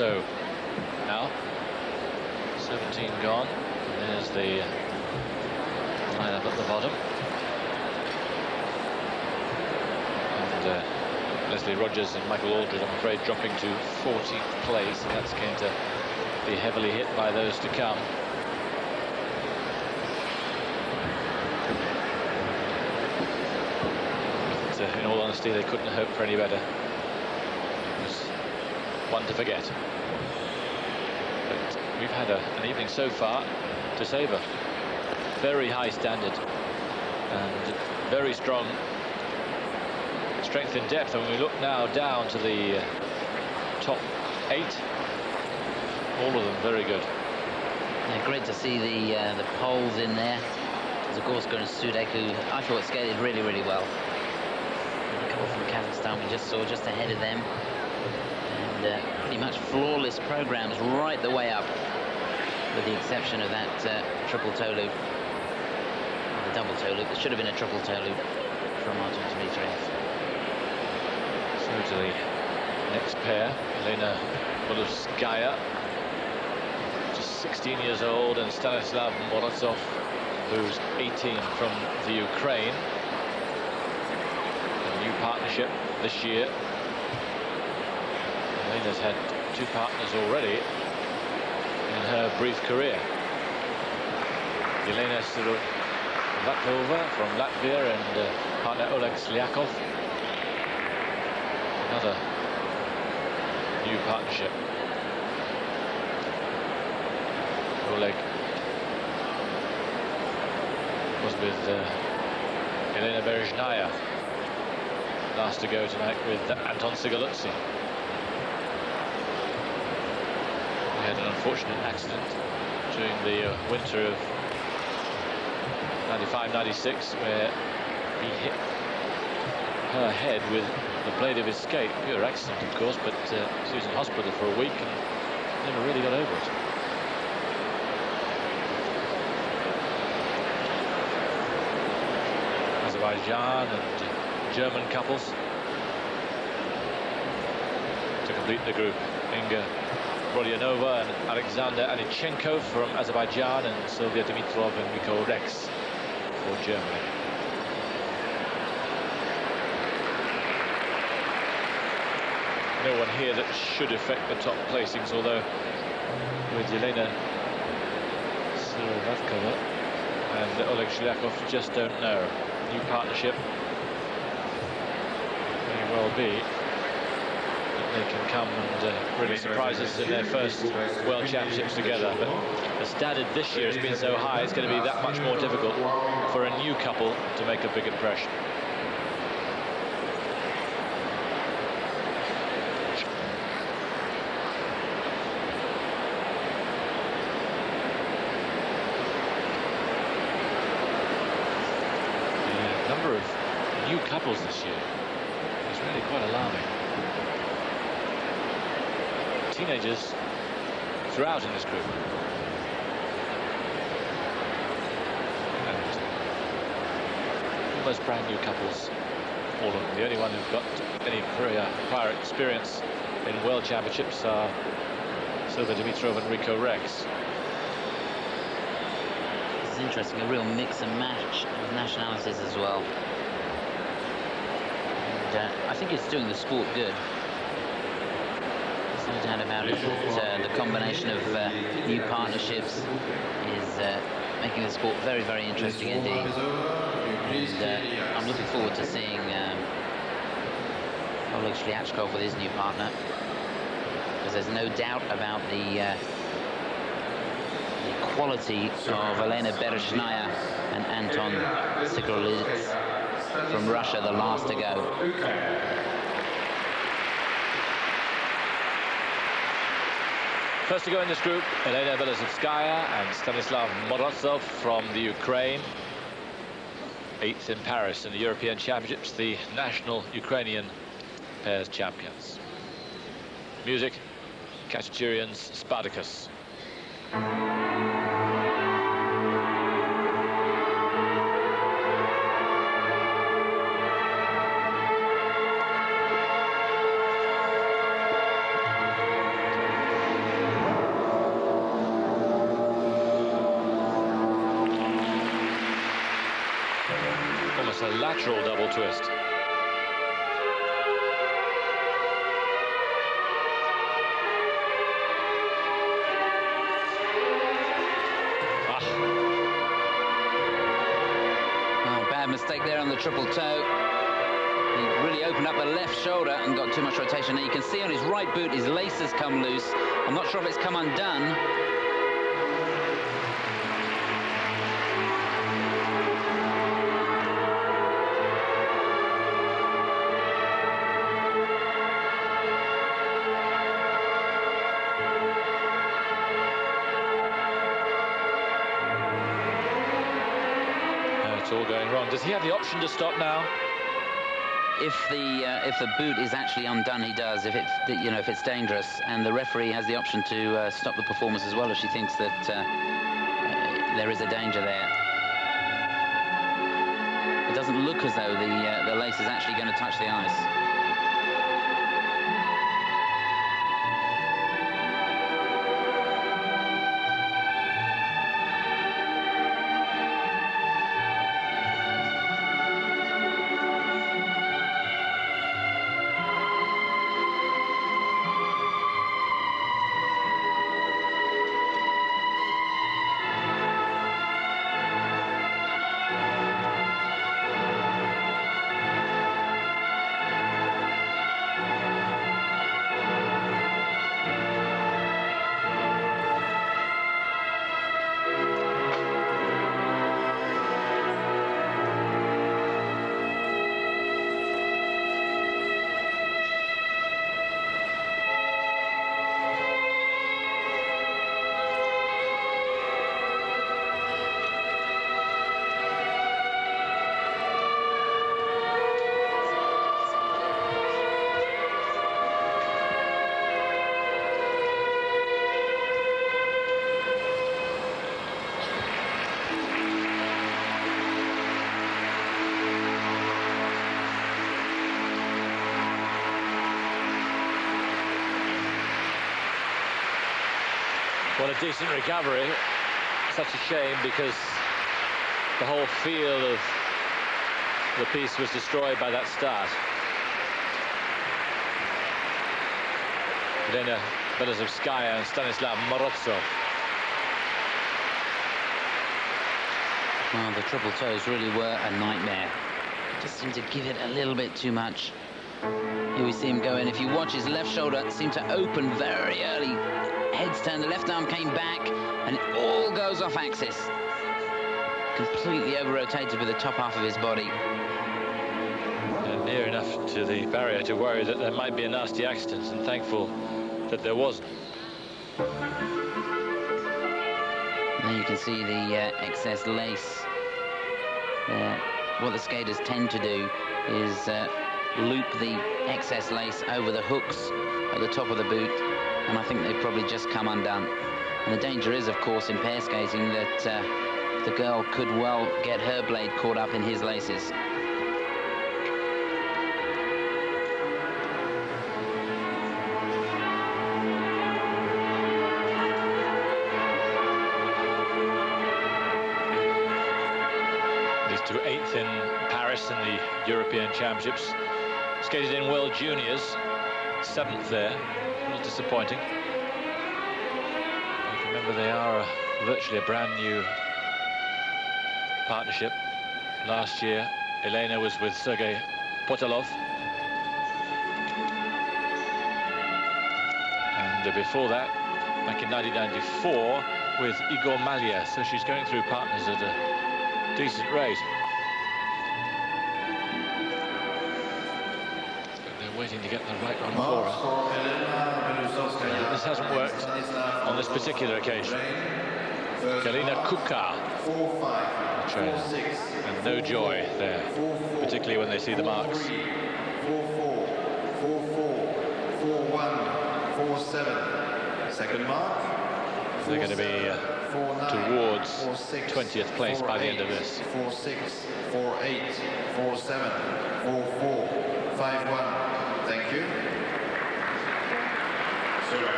so now. 17 gone. There's the lineup at the bottom. And Leslie Rogers and Michael Aldred, I'm afraid, dropping to 14th place. And that's going to be heavily hit by those to come. But, in all honesty, they couldn't hope for any better. It was one to forget. But we've had an evening so far to savour. Very high standard and very strong strength in depth. And when we look now down to the top eight, all of them very good. Yeah, great to see the poles in there. There's of course going to Sudeku. I thought skated really, really well. A couple from Kazakhstan we just saw just ahead of them, and pretty much flawless programs right the way up, with the exception of that triple toe loop, or the double toe loop. It should have been a triple toe loop from Artem Dmitrenko. So to the next pair, Elena Belousovskaya, just 16 years old, and Stanislav Morozov, who's 18 from the Ukraine. A new partnership this year. Elena's had two partners already in her brief career. Elena Suruvatova from Latvia and partner Oleg Slichkov. Another new partnership. Oleg was with Elena Berezhnaya. Last to go tonight with Anton Sigaluzzi. Had an unfortunate accident during the winter of 95-96 where he hit her head with the blade of his skate. Pure accident, of course, but she was in hospital for a week and never really got over it. Azerbaijan and German couples to complete the group. Inga Brodyanova and Alexander Alichenko from Azerbaijan, and Sylvia Dmitrov and Rico Rex for Germany. No one here that should affect the top placings, although with Elena Suruvatova and Oleg Shlyakov, just don't know. New partnership. May well be. They can come and really surprise us in their first World Championships together. But the standard this year has been so high, it's going to be that much more difficult for a new couple to make a big impression. The number of new couples this year is really quite alarming. Teenagers throughout in this group. And almost brand new couples, all of them. The only one who've got any prior experience in World Championships are Sylvia Dmitrov and Rico Rex. It's interesting, a real mix and match of nationalities as well. And, I think it's doing the sport good. No doubt about it, but the combination of new partnerships is making the sport very, very interesting indeed. And, I'm looking forward to seeing Oleg Shlyakov with his new partner, because there's no doubt about the quality of Elena Berezhnaya and Anton Sikharulidze from Russia, the last to go. First to go in this group, Elena Belousovskaya and Stanislav Morozov from the Ukraine. 8th in Paris in the European Championships, the national Ukrainian pairs champions. Music, Katsaturians, Spartacus. It's a lateral double twist. Ah. Oh, bad mistake there on the triple toe. Really opened up the left shoulder and got too much rotation. And you can see on his right boot, his lace has come loose. I'm not sure if it's come undone. No, it's all going wrong. Does he have the option to stop now? If the boot is actually undone, he does. If it's dangerous, and the referee has the option to stop the performance as well if she thinks that there is a danger there. It doesn't look as though the lace is actually going to touch the ice. What a decent recovery. Such a shame because the whole feel of the piece was destroyed by that start. Elena Belousovskaya and Stanislav Morozov. Well, the triple toes really were a nightmare. Just seemed to give it a little bit too much. Here we see him go in. If you watch his left shoulder, it seemed to open very early. Headstand, the left arm came back, and it all goes off axis. Completely over-rotated with the top half of his body. And near enough to the barrier to worry that there might be a nasty accident, and thankful that there wasn't. Now you can see the excess lace. What the skaters tend to do is loop the excess lace over the hooks at the top of the boot. And I think they've probably just come undone. And the danger is, of course, in pair skating that the girl could well get her blade caught up in his laces. These two, 8th in Paris in the European Championships. Skated in World Juniors, 7th there. Disappointing. Remember, they are virtually a brand new partnership. Last year, Elena was with Sergei Potolov. And before that, back in 1994, with Igor Malia. So she's going through partners at a decent rate. But they're waiting to get the right one for her. This hasn't worked on this particular occasion. Galina Kuka, the trainer, and no joy there, particularly when they see the marks. 4-4, 4-4, 4-1, 4-7. Second mark. They're going to be towards 20th place by the end of this. 4-6, 4-8, 4-7, 4-4, 5-1. Thank you.